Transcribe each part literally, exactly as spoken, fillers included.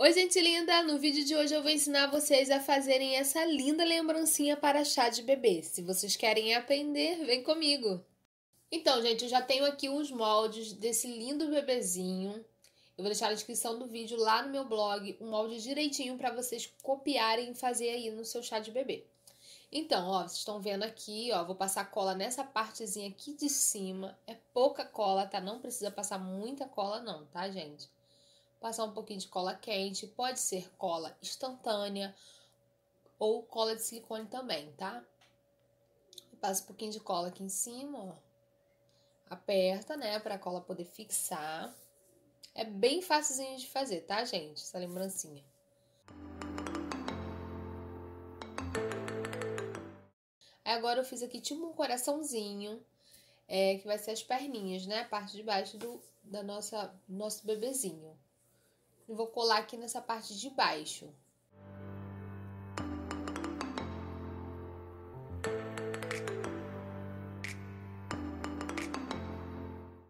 Oi, gente linda! No vídeo de hoje eu vou ensinar vocês a fazerem essa linda lembrancinha para chá de bebê. Se vocês querem aprender, vem comigo! Então, gente, eu já tenho aqui os moldes desse lindo bebezinho. Eu vou deixar na descrição do vídeo lá no meu blog um molde direitinho para vocês copiarem e fazer aí no seu chá de bebê. Então, ó, vocês estão vendo aqui, ó, vou passar cola nessa partezinha aqui de cima. É pouca cola, tá? Não precisa passar muita cola não, tá, gente? Passar um pouquinho de cola quente, pode ser cola instantânea ou cola de silicone também, tá? Passa um pouquinho de cola aqui em cima, ó. Aperta, né, pra cola poder fixar. É bem facilzinho de fazer, tá, gente? Essa lembrancinha. Aí agora eu fiz aqui tipo um coraçãozinho, é, que vai ser as perninhas, né? A parte de baixo do da nossa, nosso bebezinho. Eu vou colar aqui nessa parte de baixo.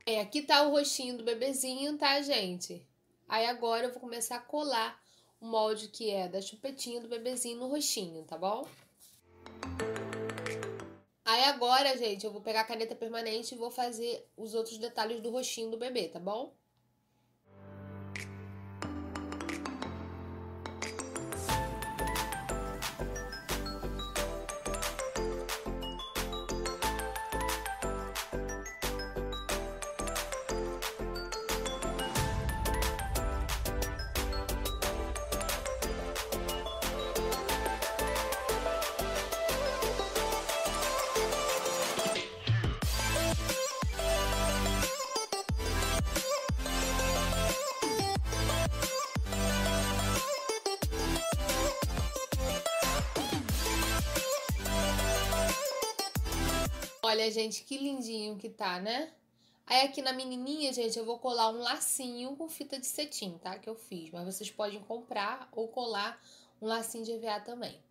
É, aqui tá o rostinho do bebezinho, tá, gente? Aí agora eu vou começar a colar o molde que é da chupetinha do bebezinho no rostinho, tá bom? Aí agora, gente, eu vou pegar a caneta permanente e vou fazer os outros detalhes do rostinho do bebê, tá bom? Olha, gente, que lindinho que tá, né? Aí aqui na menininha, gente, eu vou colar um lacinho com fita de cetim, tá? Que eu fiz, mas vocês podem comprar ou colar um lacinho de E V A também.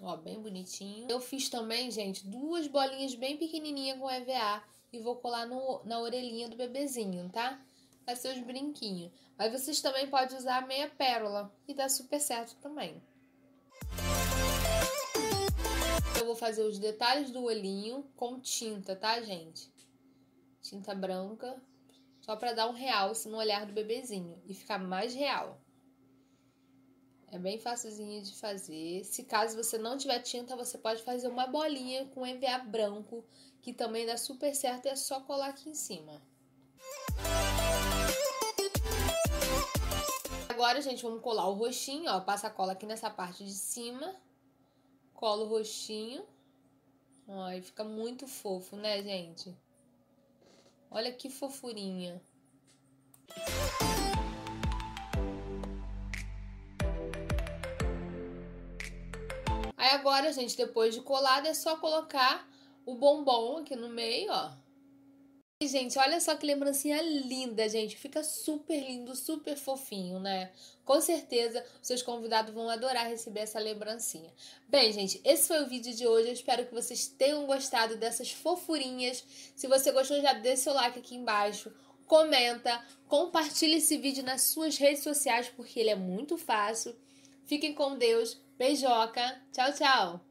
Ó, bem bonitinho. Eu fiz também, gente, duas bolinhas bem pequenininhas com E V A e vou colar no, na orelhinha do bebezinho, tá? Vai ser os brinquinhos. Mas vocês também podem usar a meia pérola, que dá super certo também. Eu vou fazer os detalhes do olhinho com tinta, tá, gente? Tinta branca, só pra dar um realce no olhar do bebezinho e ficar mais real. É bem facilzinho de fazer. Se caso você não tiver tinta, você pode fazer uma bolinha com E V A branco, que também dá super certo, é só colar aqui em cima. Agora, gente, vamos colar o rostinho, ó. Passa a cola aqui nessa parte de cima. Colo o rostinho. Ó, e fica muito fofo, né, gente? Olha que fofurinha. Aí agora, gente, depois de colado, é só colocar o bombom aqui no meio, ó. E, gente, olha só que lembrancinha linda, gente. Fica super lindo, super fofinho, né? Com certeza, os seus convidados vão adorar receber essa lembrancinha. Bem, gente, esse foi o vídeo de hoje. Eu espero que vocês tenham gostado dessas fofurinhas. Se você gostou, já deixa seu like aqui embaixo. Comenta, compartilha esse vídeo nas suas redes sociais, porque ele é muito fácil. Fiquem com Deus. Beijoca. Tchau, tchau.